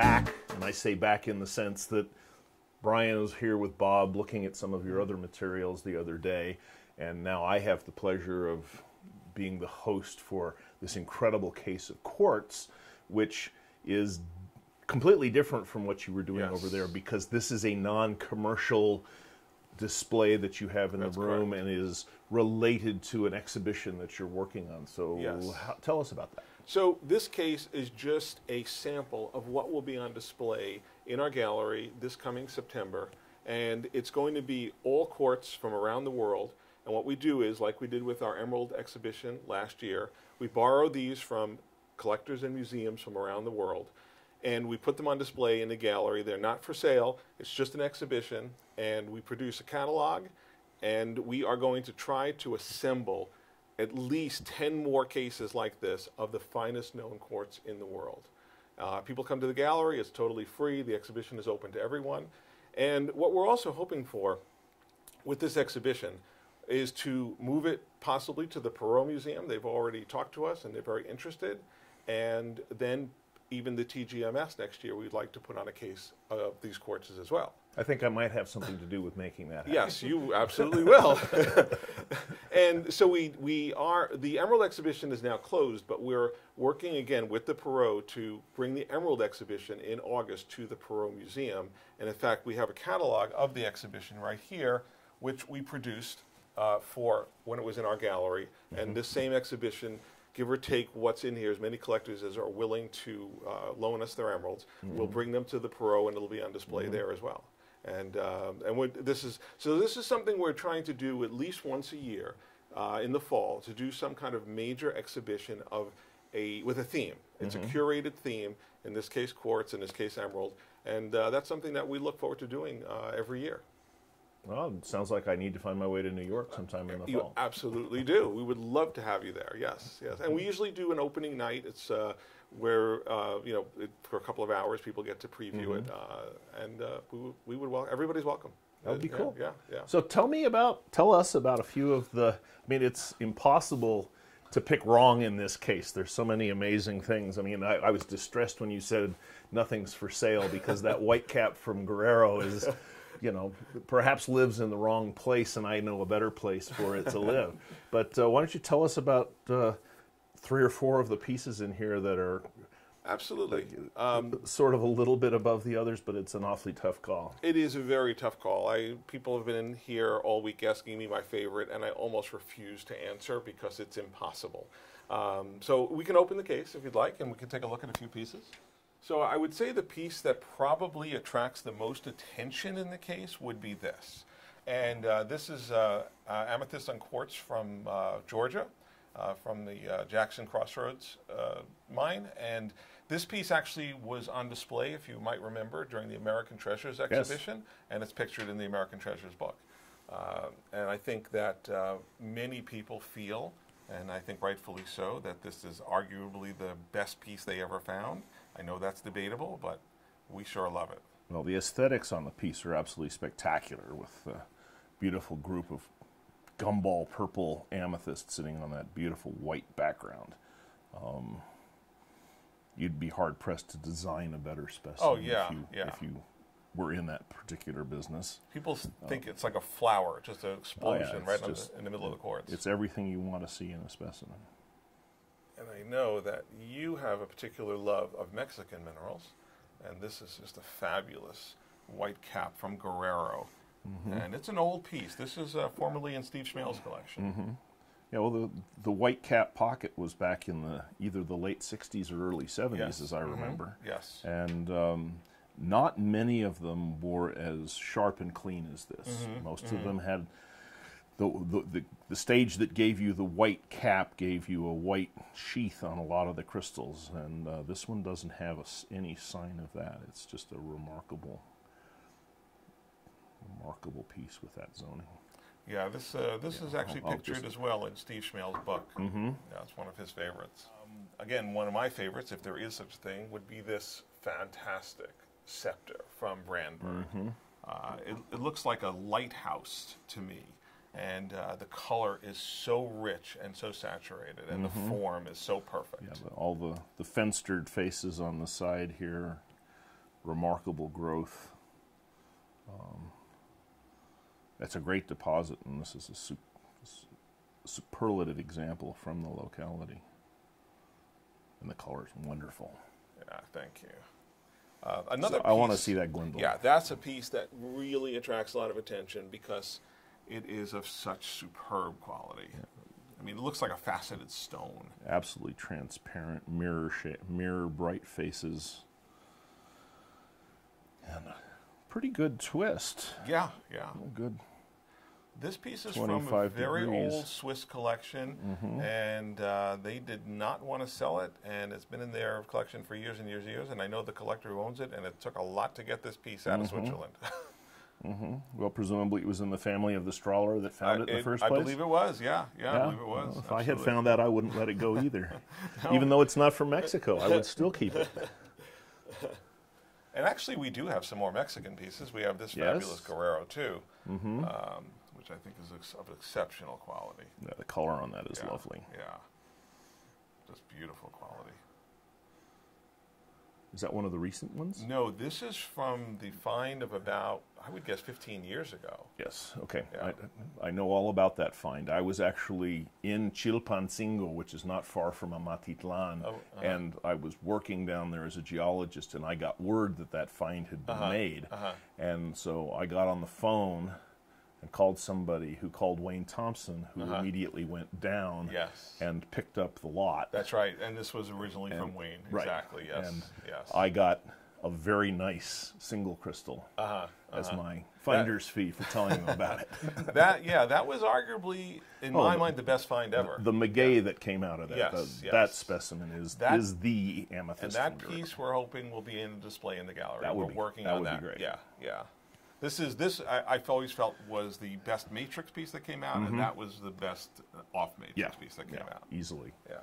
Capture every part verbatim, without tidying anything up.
back, and I say back in the sense that Brian was here with Bob looking at some of your other materials the other day, and now I have the pleasure of being the host for this incredible case of quartz, which is completely different from what you were doing yes. over there, because this is a non-commercial display that you have in That's the room correct. And is related to an exhibition that you're working on. So yes. how, tell us about that. So this case is just a sample of what will be on display in our gallery this coming September, and it's going to be all quartz from around the world. And what we do is, like we did with our Emerald exhibition last year, we borrow these from collectors and museums from around the world, and we put them on display in the gallery. They're not for sale, it's just an exhibition, and we produce a catalog, and we are going to try to assemble at least ten more cases like this of the finest known quartz in the world. Uh, people come to the gallery, it's totally free, the exhibition is open to everyone. And what we're also hoping for with this exhibition is to move it possibly to the Perot Museum. They've already talked to us and they're very interested. And then even the T G M S next year, we'd like to put on a case of these quartzes as well. I think I might have something to do with making that happen. Yes, you absolutely will. And so we, we are, the Emerald exhibition is now closed, but we're working again with the Perot to bring the Emerald exhibition in August to the Perot Museum. And in fact, we have a catalog of the exhibition right here, which we produced uh, for when it was in our gallery. Mm-hmm. And this same exhibition, give or take what's in here, as many collectors as are willing to uh, loan us their emeralds, mm-hmm. we'll bring them to the Perot and it'll be on display mm-hmm. there as well. And, um, and this is, so this is something we're trying to do at least once a year uh, in the fall, to do some kind of major exhibition of a, with a theme. It's mm-hmm. a curated theme, in this case quartz, in this case emerald, and uh, that's something that we look forward to doing uh, every year. Well, it sounds like I need to find my way to New York sometime in the you fall. You absolutely do. We would love to have you there. Yes, yes. And we usually do an opening night. It's uh, where, uh, you know, it, for a couple of hours, people get to preview mm-hmm. it. Uh, and uh, we, we would welcome, everybody's welcome. That would be cool. Yeah, yeah, yeah. So tell me about, tell us about a few of the, I mean, it's impossible to pick wrong in this case. There's so many amazing things. I mean, I, I was distressed when you said nothing's for sale, because that white cap from Guerrero is... you know, perhaps lives in the wrong place, and I know a better place for it to live. But uh, why don't you tell us about uh, three or four of the pieces in here that are absolutely um, sort of a little bit above the others, but it's an awfully tough call. It is a very tough call. I, people have been in here all week asking me my favorite, and I almost refuse to answer because it's impossible. Um, so we can open the case if you'd like, and we can take a look at a few pieces. So I would say the piece that probably attracts the most attention in the case would be this. And uh, this is uh, uh, amethyst on quartz from uh, Georgia, uh, from the uh, Jackson Crossroads uh, mine. And this piece actually was on display, if you might remember, during the American Treasures exhibition. Yes. And it's pictured in the American Treasures book. Uh, and I think that uh, many people feel, and I think rightfully so, that this is arguably the best piece they ever found. I know that's debatable, but we sure love it. Well, the aesthetics on the piece are absolutely spectacular, with a beautiful group of gumball purple amethyst sitting on that beautiful white background. Um, you'd be hard-pressed to design a better specimen oh, yeah, if, you, yeah. if you were in that particular business. People think um, it's like a flower, just an explosion oh, yeah, right just, the, in the middle of the quartz. It's everything you want to see in a specimen. And I know that you have a particular love of Mexican minerals, and this is just a fabulous white cap from Guerrero. Mm-hmm. And it's an old piece. This is uh, formerly in Steve Schmale's collection. Mm-hmm. Yeah, well, the, the white cap pocket was back in the either the late sixties or early seventies, yes. as I remember. Mm-hmm. Yes. And um, not many of them were as sharp and clean as this. Mm-hmm. Most mm-hmm. of them had... The, the, the stage that gave you the white cap gave you a white sheath on a lot of the crystals, and uh, this one doesn't have a, any sign of that. It's just a remarkable, remarkable piece with that zoning. Yeah, this, uh, this yeah, is actually I'll, pictured I'll just... as well in Steve Schmale's book. Mm-hmm. Yeah, it's one of his favorites. Um, again, one of my favorites, if there is such a thing, would be this fantastic scepter from Brandberg. Mm-hmm. uh, it, it looks like a lighthouse to me. And uh, the color is so rich and so saturated, and mm-hmm. the form is so perfect. Yeah, all the, the fenstered faces on the side here remarkable growth. Um, that's a great deposit, and this is a su superlative example from the locality. And the color is wonderful. Yeah, thank you. Uh, another so piece, I want to see that Glendale. Yeah, that's a piece that really attracts a lot of attention because it is of such superb quality. Yeah. I mean, it looks like a faceted stone. Absolutely transparent, mirror shape, mirror bright faces, and a pretty good twist. Yeah, yeah, oh, good. This piece is from a very degrees. old Swiss collection, mm-hmm. and uh, they did not want to sell it, and it's been in their collection for years and years and years, and I know the collector who owns it, and it took a lot to get this piece out mm-hmm. of Switzerland. mm-hmm. Well, presumably it was in the family of the Strahler that found uh, it in it, the first place? I believe it was, yeah. Yeah, yeah. I believe it was. Well, if I had found that, I wouldn't let it go either. No. Even though it's not from Mexico, I would still keep it. And actually, we do have some more Mexican pieces. We have this yes. fabulous Guerrero, too, mm-hmm. um, which I think is ex of exceptional quality. Yeah, the color on that is yeah, lovely. Yeah. Just beautiful quality. Is that one of the recent ones? No, this is from the find of about, I would guess, fifteen years ago. Yes, okay. Yeah. I, I know all about that find. I was actually in Chilpancingo, which is not far from Amatitlan, oh, uh-huh. and I was working down there as a geologist, and I got word that that find had been uh-huh. made. Uh-huh. And so I got on the phone and called somebody who called Wayne Thompson, who uh-huh. immediately went down yes. and picked up the lot. That's right, and this was originally and, from Wayne, right. exactly, yes. And yes. I got a very nice single crystal uh-huh. as uh-huh. my finder's that, fee for telling them about it. That, yeah, that was arguably, in oh, my mind, the best find ever. The, the Magay yeah. that came out of that, yes, the, yes. that specimen is, that, is the amethyst. And that finger. piece we're hoping will be in display in the gallery. That would we're be, working that on would that. That would be great. Yeah, yeah. This is this I, I've always felt was the best matrix piece that came out, mm-hmm. and that was the best off matrix yeah. piece that came yeah, out easily. Yeah,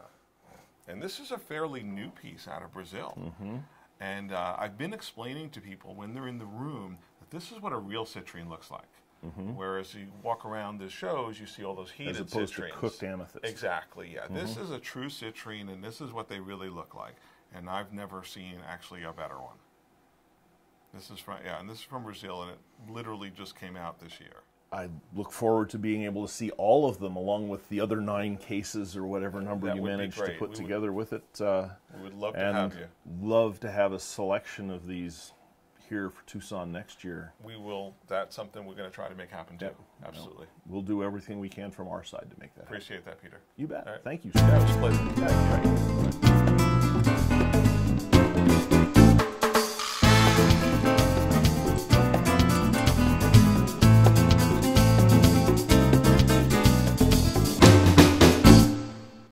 and this is a fairly new piece out of Brazil, mm-hmm. and uh, I've been explaining to people when they're in the room that this is what a real citrine looks like. Mm-hmm. Whereas you walk around the shows, you see all those heated citrines. As opposed citrines. to cooked amethyst. Exactly. Yeah, mm-hmm. this is a true citrine, and this is what they really look like. And I've never seen actually a better one. This is from yeah, and this is from Brazil, and it literally just came out this year. I look forward to being able to see all of them, along with the other nine cases or whatever number that you managed to put we together would, with it. Uh, we would love to have you. Love to have a selection of these here for Tucson next year. We will. That's something we're going to try to make happen too. Yep. Absolutely. We'll do everything we can from our side to make that. Appreciate happen. that, Peter. You bet. Right. Thank you. That was a pleasure. Thank you.